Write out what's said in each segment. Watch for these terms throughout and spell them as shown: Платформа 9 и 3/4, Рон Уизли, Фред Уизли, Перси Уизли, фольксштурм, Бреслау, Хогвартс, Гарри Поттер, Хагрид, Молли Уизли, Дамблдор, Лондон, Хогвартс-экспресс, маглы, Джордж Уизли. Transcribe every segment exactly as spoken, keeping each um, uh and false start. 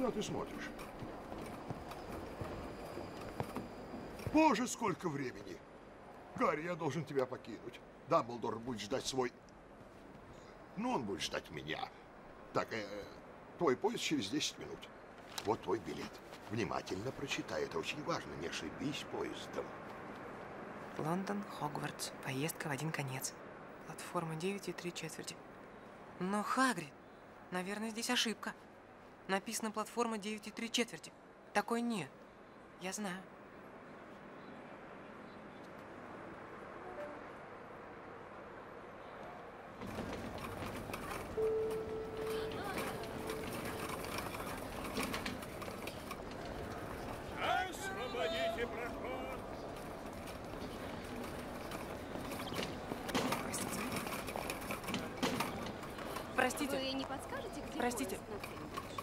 Куда ты смотришь? Боже, сколько времени! Гарри, я должен тебя покинуть. Дамблдор будет ждать свой... Ну, он будет ждать меня. Так, э, твой поезд через десять минут. Вот твой билет. Внимательно прочитай, это очень важно. Не ошибись поездом. Лондон, Хогвартс. Поездка в один конец. Платформа девять и три четверти. Но, Хагрид, наверное, здесь ошибка. Написано платформа девять и три четверти. Такой нет. Я знаю.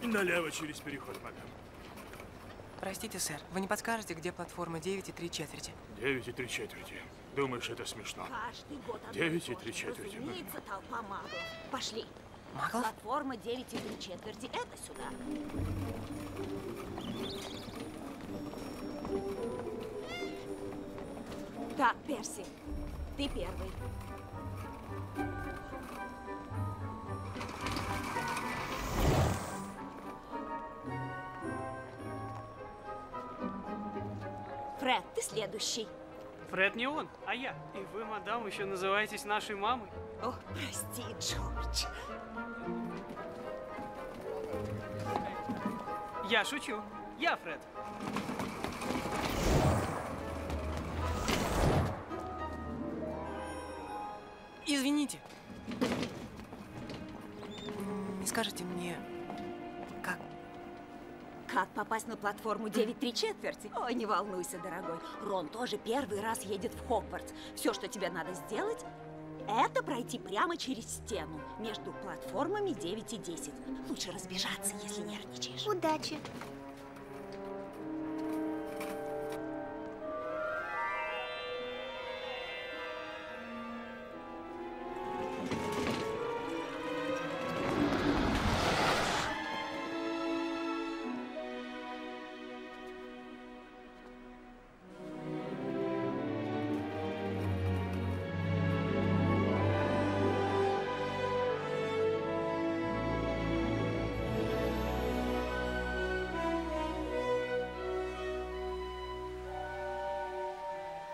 Налево через переход, мадам. Простите, сэр, вы не подскажете, где платформа девять и три четверти? девять и три четверти. Думаешь, это смешно? Каждый год девять и три четверти. Разумеется, толпа маглов. Пошли. Маглов? Платформа девять и три четверти. Это сюда. Так, Перси, ты первый. Фред, ты следующий. Фред не он, а я. И вы, мадам, еще называетесь нашей мамой. О, прости, Джордж. Я шучу. Я Фред. Извините. Не скажете мне, как... Как попасть на платформу девять и три четверти? Ой, не волнуйся, дорогой. Рон тоже первый раз едет в Хогвартс. Все, что тебе надо сделать, это пройти прямо через стену между платформами девять и десять. Лучше разбежаться, если нервничаешь. Удачи.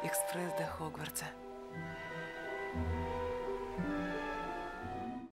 Экспресс до Хогвартса.